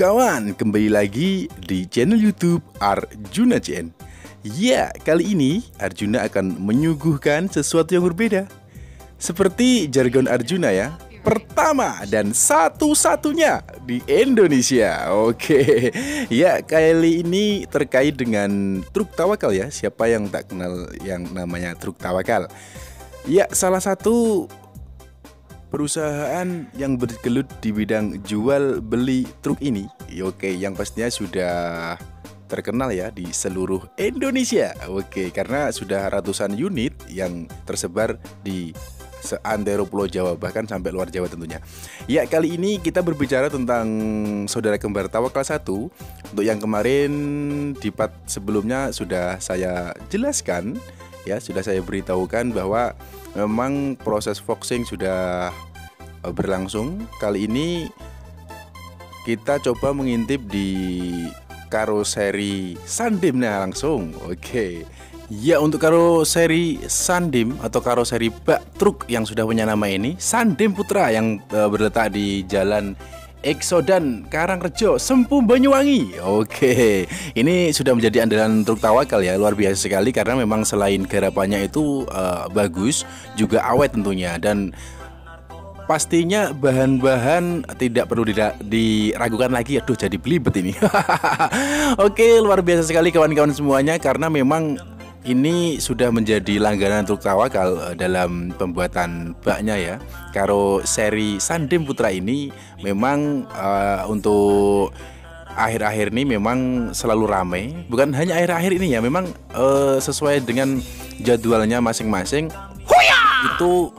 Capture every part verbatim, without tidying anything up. kawan, kembali lagi di channel YouTube Arjuna C N. Ya, kali ini Arjuna akan menyuguhkan sesuatu yang berbeda. Seperti jargon Arjuna ya, pertama dan satu-satunya di Indonesia. Oke, ya kali ini terkait dengan truk tawakal ya. Siapa yang tak kenal yang namanya truk tawakal? Ya, salah satu perusahaan yang bergelut di bidang jual beli truk ini, oke, yang pastinya sudah terkenal ya di seluruh Indonesia, oke, karena sudah ratusan unit yang tersebar di seantero Pulau Jawa, bahkan sampai luar Jawa tentunya. Ya, kali ini kita berbicara tentang saudara kembar Tawakal satu. Untuk yang kemarin di part sebelumnya sudah saya jelaskan ya, sudah saya beritahukan bahwa memang proses foxing sudah berlangsung. Kali ini kita coba mengintip di karoseri Sandim nah langsung. Oke. Ya, untuk karoseri Sandim atau karoseri bak truk yang sudah punya nama ini, Sandim Putra, yang berletak di Jalan Eksodan Karangrejo, Sempu, Banyuwangi. Oke, ini sudah menjadi andalan truk tawakal ya, luar biasa sekali karena memang selain garapannya itu uh, bagus, juga awet tentunya, dan pastinya bahan-bahan tidak perlu tidak diragukan lagi. Aduh, jadi belibet ini. Oke, luar biasa sekali kawan-kawan semuanya, karena memang ini sudah menjadi langganan truk tawakal dalam pembuatan baknya ya. Karoseri Sandim Putra ini memang uh, untuk akhir-akhir ini memang selalu ramai. Bukan hanya akhir-akhir ini ya, memang uh, sesuai dengan jadwalnya masing-masing. Itu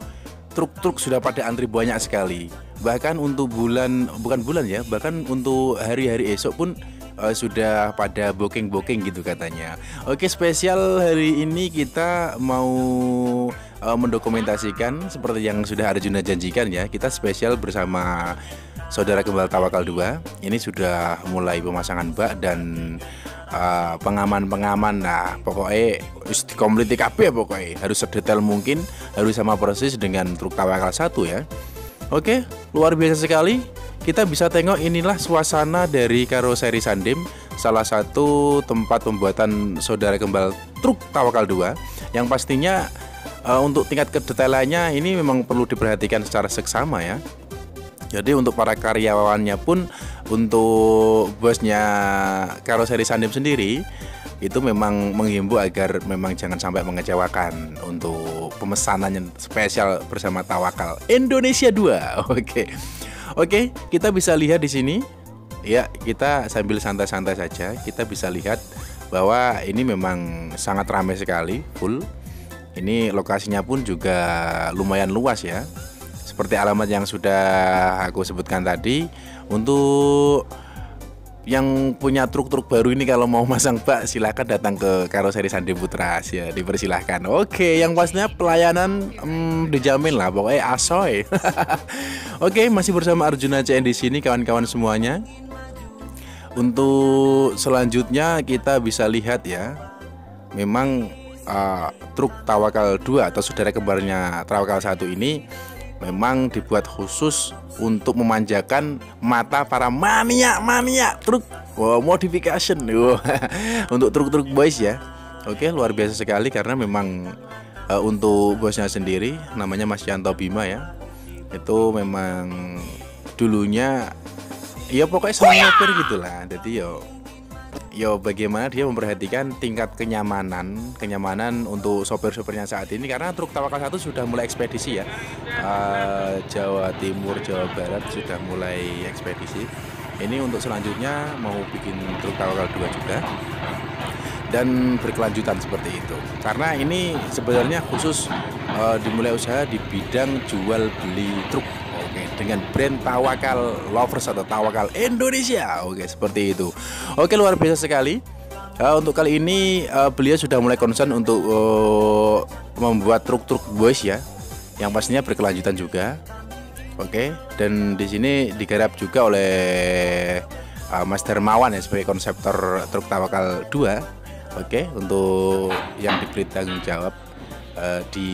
truk-truk sudah pada antri banyak sekali. Bahkan untuk bulan, bukan bulan ya, bahkan untuk hari-hari esok pun Uh, sudah pada booking-booking gitu katanya. Oke, spesial hari ini kita mau uh, mendokumentasikan seperti yang sudah Arjuna janjikan ya. Kita spesial bersama saudara kembar Tawakal dua. Ini sudah mulai pemasangan bak dan pengaman-pengaman. Uh, nah, pokoknya harus dikompliti kabeh ya, pokoknya harus sedetail mungkin, harus sama persis dengan truk Tawakal satu ya. Oke, luar biasa sekali. Kita bisa tengok, inilah suasana dari karoseri Sandim, salah satu tempat pembuatan saudara kembar truk Tawakal dua, yang pastinya uh, untuk tingkat kedetailannya ini memang perlu diperhatikan secara seksama ya. Jadi untuk para karyawannya pun, untuk bosnya karoseri Sandim sendiri itu memang menghimbau agar memang jangan sampai mengecewakan untuk pemesanannya spesial bersama Tawakal Indonesia dua. Oke. Oke, kita bisa lihat di sini. Ya, kita sambil santai-santai saja, kita bisa lihat bahwa ini memang sangat ramai sekali, full. Ini lokasinya pun juga lumayan luas ya. Seperti alamat yang sudah aku sebutkan tadi. Untuk yang punya truk-truk baru ini, kalau mau masang bak silahkan datang ke karoseri Sandim Putra ya, dipersilahkan. Oke, yang pastinya pelayanan hmm, dijamin lah, pokoknya asoy. Oke, masih bersama Arjuna C N di sini kawan-kawan semuanya. Untuk selanjutnya kita bisa lihat ya, memang uh, truk Tawakal dua atau saudara kembarnya Tawakal satu ini memang dibuat khusus untuk memanjakan mata para mania-mania truk. Wow, modification. Wow. Untuk truk-truk boys ya. Oke, luar biasa sekali karena memang uh, untuk bosnya sendiri namanya Mas Yanto Bima ya. Itu memang dulunya ya pokoknya senang nyopir gitu lah. Jadi yo yo bagaimana dia memperhatikan tingkat kenyamanan kenyamanan untuk sopir-sopirnya saat ini, karena truk Tawakal satu sudah mulai ekspedisi ya, uh, Jawa Timur, Jawa Barat sudah mulai ekspedisi. Ini untuk selanjutnya mau bikin truk Tawakal dua juga dan berkelanjutan seperti itu, karena ini sebenarnya khusus uh, dimulai usaha di bidang jual beli truk. Oke, dengan brand Tawakal Lovers atau Tawakal Indonesia. Oke, seperti itu. Oke, luar biasa sekali. Uh, untuk kali ini uh, beliau sudah mulai concern untuk uh, membuat truk-truk boys ya, yang pastinya berkelanjutan juga. Oke, dan di sini digarap juga oleh uh, Mas Mawan ya, sebagai konseptor truk Tawakal dua. Oke, untuk yang diberi tanggung jawab uh, di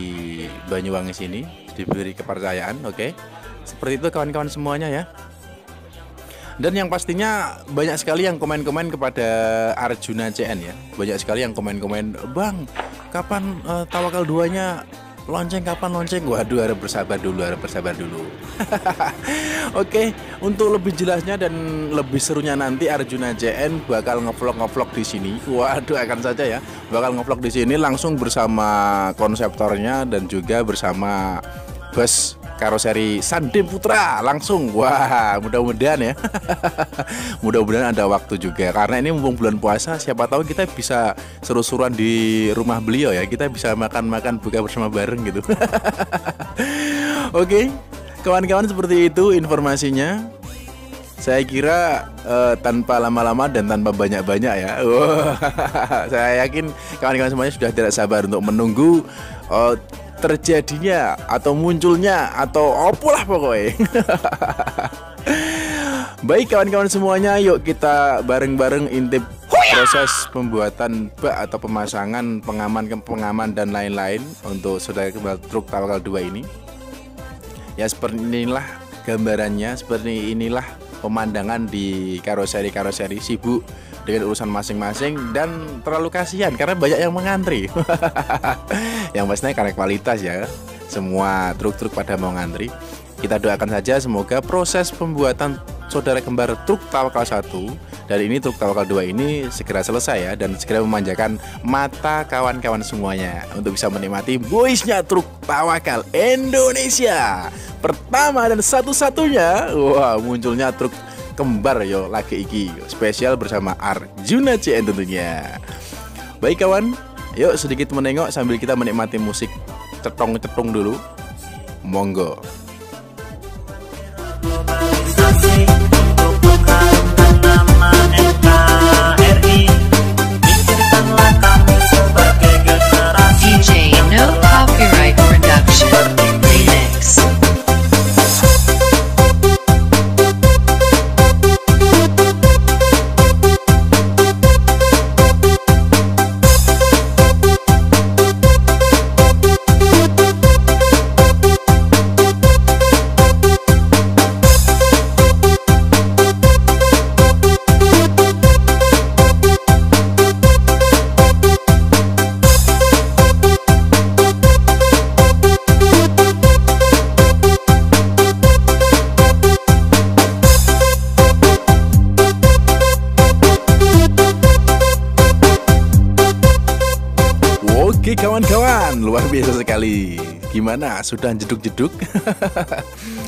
Banyuwangi sini, diberi kepercayaan. Oke. Seperti itu kawan-kawan semuanya ya. Dan yang pastinya banyak sekali yang komen-komen kepada Arjuna C N ya. Banyak sekali yang komen-komen, "Bang, kapan uh, Tawakal dua-nya lonceng, kapan lonceng?" Waduh, harap bersabar dulu, harap bersabar dulu. Oke, untuk lebih jelasnya dan lebih serunya nanti Arjuna C N bakal ngevlog-ngevlog di sini. Waduh, akan saja ya. Bakal ngevlog di sini langsung bersama konseptornya dan juga bersama bus Karoseri Sandim Putra langsung. Wah, mudah-mudahan ya. Mudah-mudahan ada waktu juga, karena ini mumpung bulan puasa, siapa tahu kita bisa seru-seruan di rumah beliau ya. Kita bisa makan-makan buka bersama bareng gitu. Oke, kawan-kawan, seperti itu informasinya. Saya kira uh, tanpa lama-lama dan tanpa banyak-banyak ya. Wow. Saya yakin kawan-kawan semuanya sudah tidak sabar untuk menunggu uh, terjadinya atau munculnya atau opolah pokoknya. Baik kawan-kawan semuanya, yuk kita bareng-bareng intip proses pembuatan bak atau pemasangan pengaman pengaman dan lain-lain untuk saudara kembar truk Tawakal dua ini. Ya, seperti inilah gambarannya, seperti inilah pemandangan di karoseri-karoseri, sibuk dengan urusan masing-masing dan terlalu kasihan karena banyak yang mengantri. Yang pastinya karena kualitas ya, semua truk-truk pada mau ngantri. Kita doakan saja semoga proses pembuatan saudara kembar truk Tawakal satu dan ini truk Tawakal dua ini segera selesai ya, dan segera memanjakan mata kawan-kawan semuanya untuk bisa menikmati boysnya truk Tawakal Indonesia pertama dan satu-satunya. Wah, munculnya truk kembar yo lagi iki spesial bersama Arjuna C N tentunya. Baik kawan, yuk sedikit menengok sambil kita menikmati musik cetong-cetong dulu. Monggo. Oke kawan-kawan, luar biasa sekali. Gimana? Sudah jeduk-jeduk?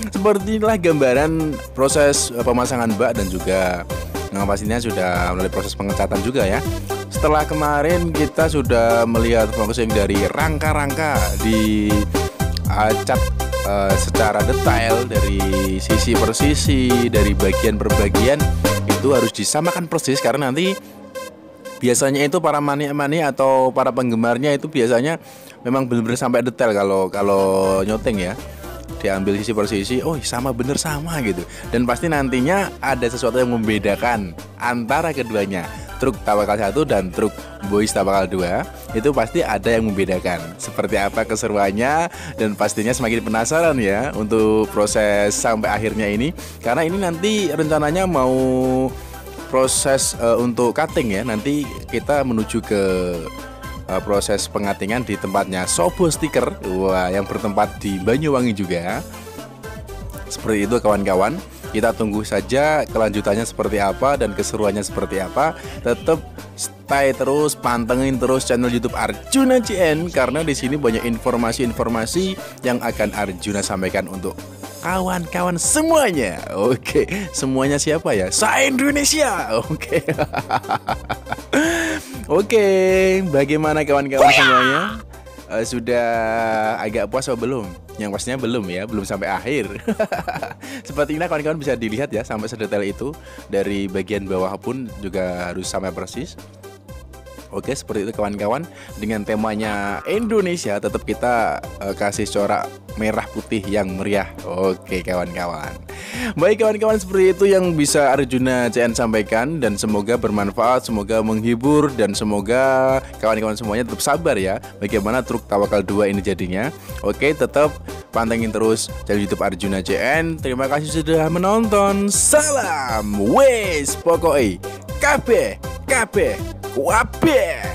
Seperti inilah gambaran proses pemasangan bak dan juga yang pastinya sudah melalui proses pengecatan juga ya. Setelah kemarin kita sudah melihat focusing dari rangka-rangka di cat uh, secara detail, dari sisi per sisi, dari bagian per bagian, itu harus disamakan persis karena nanti biasanya itu para mania-mania atau para penggemarnya itu biasanya memang benar-benar sampai detail kalau kalau nyuting ya. Diambil sisi per sisi, oh sama bener sama gitu. Dan pasti nantinya ada sesuatu yang membedakan antara keduanya. Truk Tawakal satu dan truk boys Tawakal dua itu pasti ada yang membedakan. Seperti apa keseruannya, dan pastinya semakin penasaran ya untuk proses sampai akhirnya ini. Karena ini nanti rencananya mau proses uh, untuk cutting ya, nanti kita menuju ke uh, proses pengatingan di tempatnya Sobo Stiker. Wah, yang bertempat di Banyuwangi juga. Seperti itu kawan-kawan, kita tunggu saja kelanjutannya seperti apa dan keseruannya seperti apa. Tetap stay terus, pantengin terus channel YouTube Arjuna C N, karena di sini banyak informasi-informasi yang akan Arjuna sampaikan untuk kawan-kawan semuanya. Oke, semuanya siapa ya? Se-Indonesia. Oke. Oke, bagaimana kawan-kawan semuanya? Uh, sudah agak puas atau belum? Yang pastinya belum ya, belum sampai akhir. Seperti ini kawan-kawan bisa dilihat ya, sampai sedetail itu. Dari bagian bawah pun juga harus sama persis. Oke, seperti itu kawan-kawan. Dengan temanya Indonesia, tetap kita uh, kasih corak merah putih yang meriah. Oke kawan-kawan, Baik kawan-kawan, seperti itu yang bisa Arjuna C N sampaikan, dan semoga bermanfaat, semoga menghibur, dan semoga kawan-kawan semuanya tetap sabar ya bagaimana truk Tawakal dua ini jadinya. Oke, tetap pantengin terus channel YouTube Arjuna C N. Terima kasih sudah menonton. Salam wes pokoi kabeh kabeh kuabe.